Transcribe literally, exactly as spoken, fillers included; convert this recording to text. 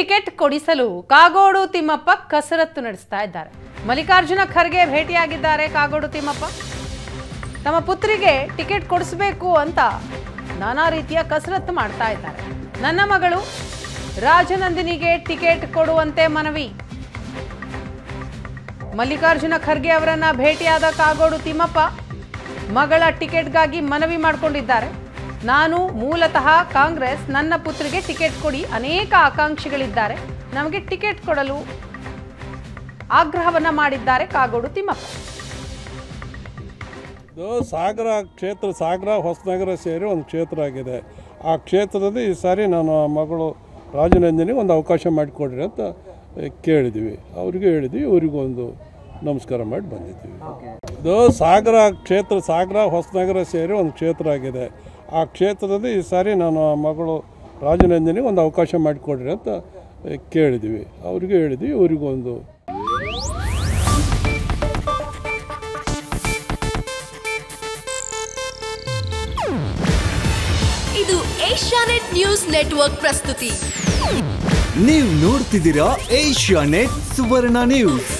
Ticket ಕೊಡಿಸಲು ಕಾಗೋಡು ತಿಮ್ಮಪ್ಪ ಕಸರತ್ತು ನಡೆಸುತ್ತಾ ಇದ್ದಾರೆ. ಮಲ್ಲಿಕಾರ್ಜುನ ಖರ್ಗೆ ಭೇಟಿಯಾಗಿದ್ದಾರೆ ಕಾಗೋಡು ತಿಮ್ಮಪ್ಪ. ತಮ್ಮ ಪುತ್ರಿಗೆ ಟಿಕೆಟ್ ಕೊಡಿಸಬೇಕು ಅಂತ ನಾನಾ ರೀತಿಯ ಕಸರತ್ತು ಮಾಡ್ತಾ ಇದ್ದಾರೆ. ನನ್ನ ಮಗಳು ರಾಜನಂದಿನಿಗೆ ಟಿಕೆಟ್ ಕೊಡುವಂತೆ ಮನವಿ. ಮಲ್ಲಿಕಾರ್ಜುನ ಖರ್ಗೆ ಅವರನ್ನ ಭೇಟಿಯಾದ ಕಾಗೋಡು ತಿಮ್ಮಪ್ಪ ಮಗಳ ಟಿಕೆಟ್ಗಾಗಿ ಮನವಿ ಮಾಡಿಕೊಂಡಿದ್ದಾರೆ. ನಾನು ಮೂಲತಃ ಕಾಂಗ್ರೆಸ್, ನನ್ನ ಪುತ್ರಿಗೆ ಟಿಕೆಟ್ ಕೊಡಿ, ಅನೇಕ ಆಕಾಂಕ್ಷಿಗಳಿದ್ದಾರೆ, ನಮಗೆ ಟಿಕೆಟ್ ಕೊಡಲು ಆಗ್ರಹವನ್ನು ಮಾಡಿದ್ದಾರೆ ಕಾಗೋಡು ತಿಮ್ಮಪ್ಪ. ಸಾಗರ ಕ್ಷೇತ್ರ, ಸಾಗರ ಹೊಸನಗರ ಸೇರಿ ಒಂದು ಕ್ಷೇತ್ರ ಆಗಿದೆ. ಆ ಕ್ಷೇತ್ರದಲ್ಲಿ ಈ ಸಾರಿ ನಾನು ಮಗಳು ರಾಜನಂದಿನಿ ಒಂದು ಅವಕಾಶ ಮಾಡಿಕೊಡ್ರಿ ಅಂತ ಕೇಳಿದ್ವಿ. ಅವ್ರಿಗೂ ಹೇಳಿದ್ವಿ, ಇವರಿಗೂ ಒಂದು ನಮಸ್ಕಾರ ಮಾಡಿ ಬಂದಿದ್ವಿ. ಇದು ಸಾಗರ ಕ್ಷೇತ್ರ, ಸಾಗರ ಹೊಸನಗರ ಸೇರಿ ಒಂದು ಕ್ಷೇತ್ರ ಆಗಿದೆ. ಆ ಕ್ಷೇತ್ರದಲ್ಲಿ ಈ ಸಾರಿ ನಾನು ಮಗಳು ರಾಜನಂದಿನಿ ಒಂದು ಅವಕಾಶ ಮಾಡಿಕೊಡ್ರಿ ಅಂತ ಕೇಳಿದ್ವಿ. ಅವ್ರಿಗೂ ಹೇಳಿದ್ವಿ, ಇವರಿಗೂ ಒಂದು ಇದು ಏಷ್ಯಾ ನೆಟ್ ನ್ಯೂಸ್ ನೆಟ್ವರ್ಕ್ ಪ್ರಸ್ತುತಿ. ನೀವು ನೋಡ್ತಿದ್ದೀರಾ ಏಷ್ಯಾ ನೆಟ್ ಸುವರ್ಣ ನ್ಯೂಸ್.